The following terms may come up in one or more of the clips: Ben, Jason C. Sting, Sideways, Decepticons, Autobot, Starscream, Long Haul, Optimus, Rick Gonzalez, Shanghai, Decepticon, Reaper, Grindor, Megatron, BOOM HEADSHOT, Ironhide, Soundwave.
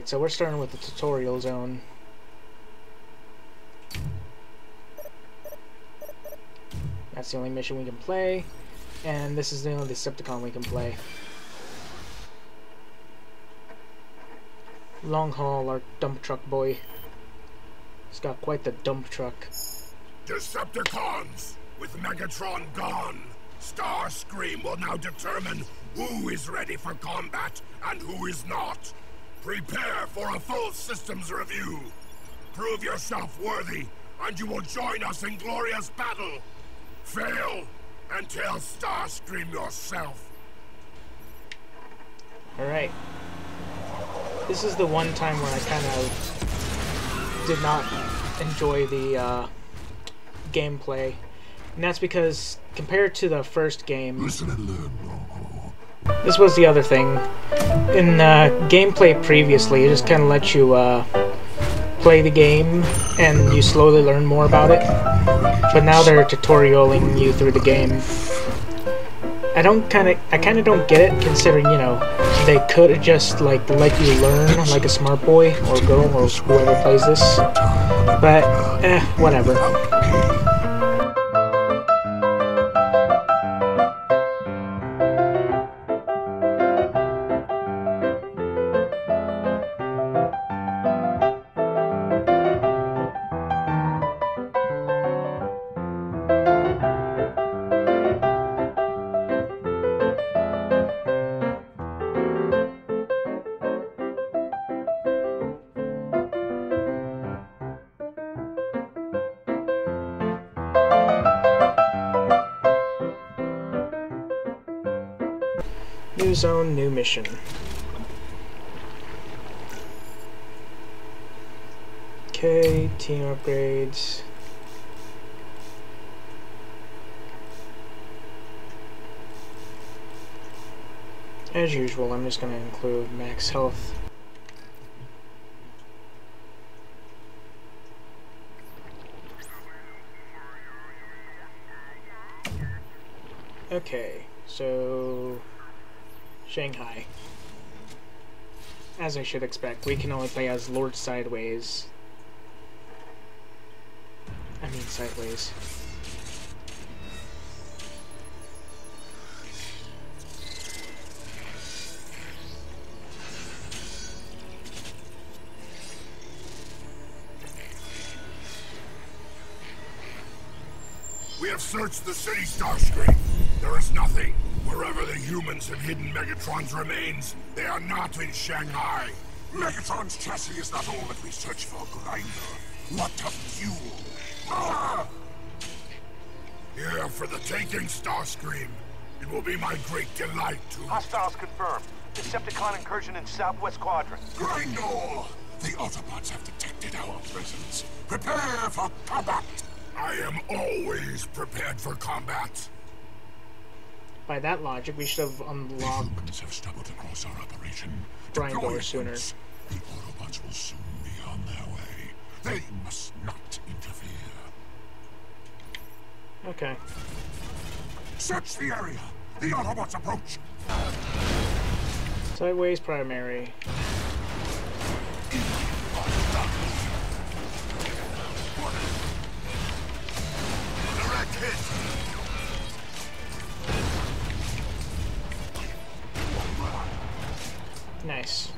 Alright, so we're starting with the tutorial zone. That's the only mission we can play, and this is the only Decepticon we can play. Long Haul, our dump truck boy. He's got quite the dump truck. Decepticons! With Megatron gone, Starscream will now determine who is ready for combat and who is not. Prepare for a full systems review. Prove yourself worthy, and you will join us in glorious battle. Fail, and tell Starscream yourself. Alright. This is the one time where I kind of did not enjoy the gameplay. And that's because, compared to the first game... Listen and learn, Long Haul. This was the other thing. In gameplay previously, it just kind of let you play the game, and you slowly learn more about it. But now they're tutorialing you through the game. I kind of don't get it, considering, you know, they could have just like let you learn like a smart boy or girl or whoever plays this. But whatever. New zone, new mission. Okay, team upgrades. As usual, I'm just going to include max health. Okay, so... Shanghai. As I should expect, we can only play as Lord Sideways. I mean Sideways. We have searched the city, Starscream. There is nothing. Wherever the humans have hidden Megatron's remains, they are not in Shanghai. Megatron's chassis is not all that we search for, Grindor. What a fuel! Ah! Here for the taking, Starscream. It will be my great delight to... Hostiles confirmed. Decepticon incursion in Southwest Quadrant. Grindor! The Autobots have detected our presence. Prepare for combat! I am always prepared for combat. By that logic, we should have unlocked... The humans have stumbled across our operation. Grindor sooner. The Autobots will soon be on their way. They must not interfere. Okay. Search the area! The Autobots approach! Sideways primary. Direct hit! Nice.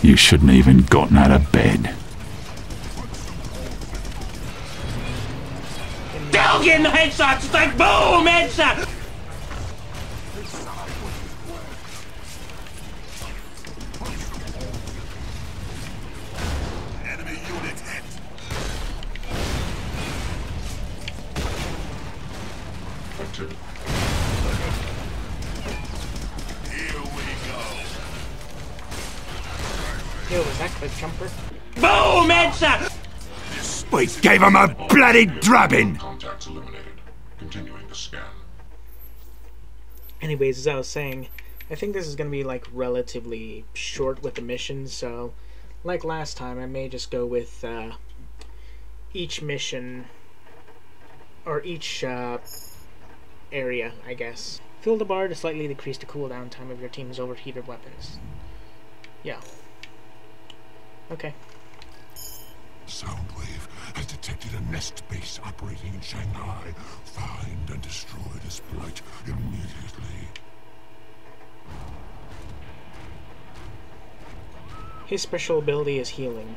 You shouldn't have even gotten out of bed. Down getting the headshots! It's like boom headshot! Jumper. Boom! Headshot! We gave him a bloody drubbing! Contacts eliminated. Continuing the scan. Anyways, as I was saying, I think this is going to be like relatively short with the mission, so like last time, I may just go with each mission, or each area, I guess. Fill the bar to slightly decrease the cooldown time of your team's overheated weapons. Yeah. Okay. Soundwave has detected a nest base operating in Shanghai. Find and destroy this blight immediately. His special ability is healing.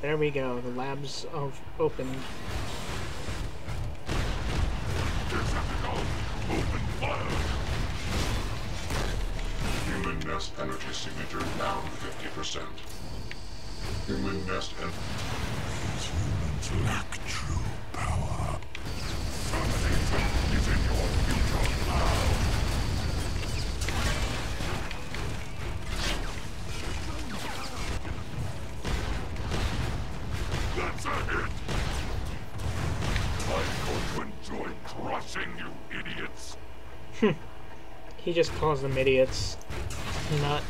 There we go, the labs have opened. Decepticons, open fire! Human nest energy signature down 50%. Human nest energy. These humans lack true power. Domination is in your future now. He just calls them idiots, not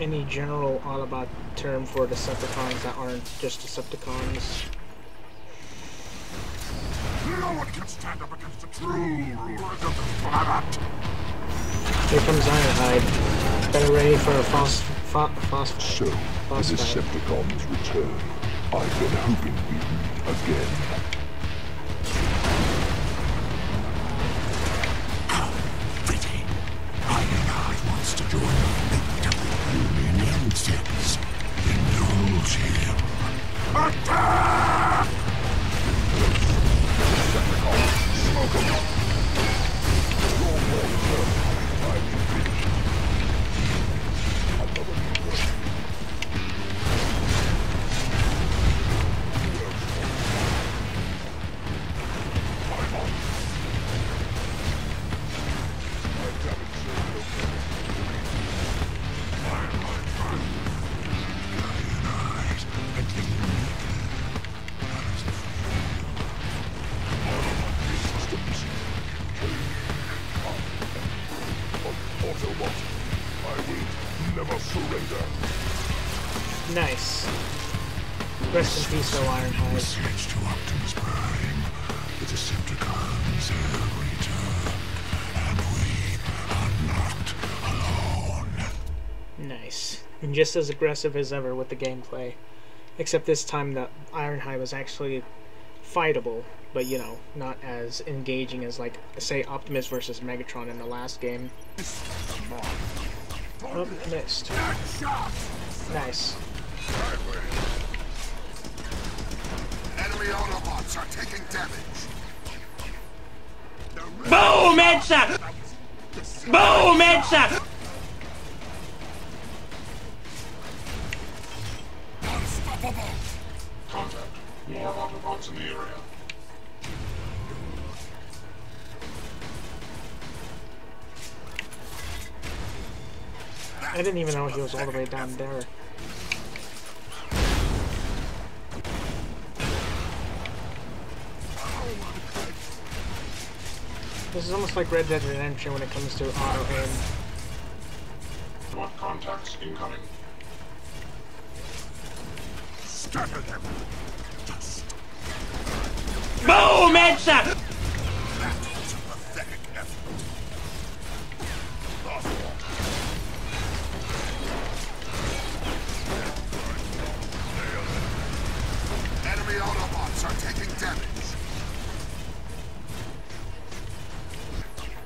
any general Autobot term for Decepticons that aren't just Decepticons. No one can stand up against the true rulers of the planet! Here comes Ironhide. Better ready for a fast. So, the Decepticons return. I've been hoping we'd meet again. Nice. Rest in peace, though, Ironhide. Message to Optimus Prime. The Decepticons have returned, and we are not alone. Nice. And just as aggressive as ever with the gameplay, except this time that Ironhide was actually fightable, but you know, not as engaging as like, say, Optimus versus Megatron in the last game. Oh, missed. Nice. Enemy Autobots are taking damage. BOOM HEADSHOT! BOOM HEADSHOT! Unstoppable! Contact. More Autobots in the area. I didn't even know he was all the way down there. This is almost like Red Dead Redemption when it comes to auto-aim. What contacts incoming? Scatter them! Dust! BOOM HEADSHOT! That was a pathetic effort. Awful. Enemy Autobots are taking damage.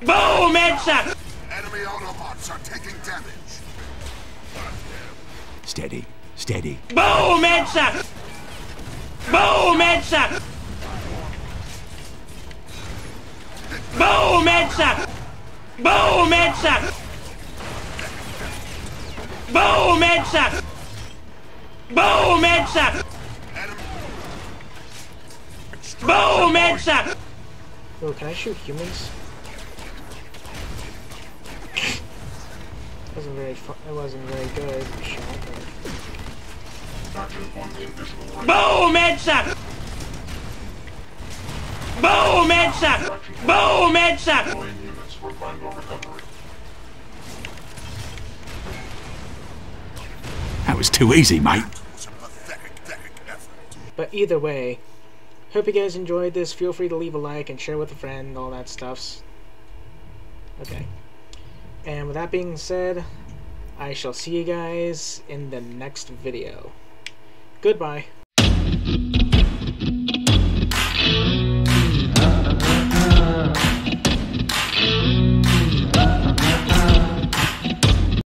BOOM HEADSHOT! Enemy Autobots are taking damage. Steady, steady. BOOM HEADSHOT! BOOM HEADSHOT! BOOM HEADSHOT! BOOM HEADSHOT! BOOM HEADSHOT! BOOM HEADSHOT! BOOM HEADSHOT! Yo, can I shoot humans? It wasn't very good shot. BOOM HEADSHOT! BOOM HEADSHOT! BOOM HEADSHOT! That was too easy, mate. But either way, hope you guys enjoyed this. Feel free to leave a like and share with a friend and all that stuff. Okay. And with that being said, I shall see you guys in the next video. Goodbye.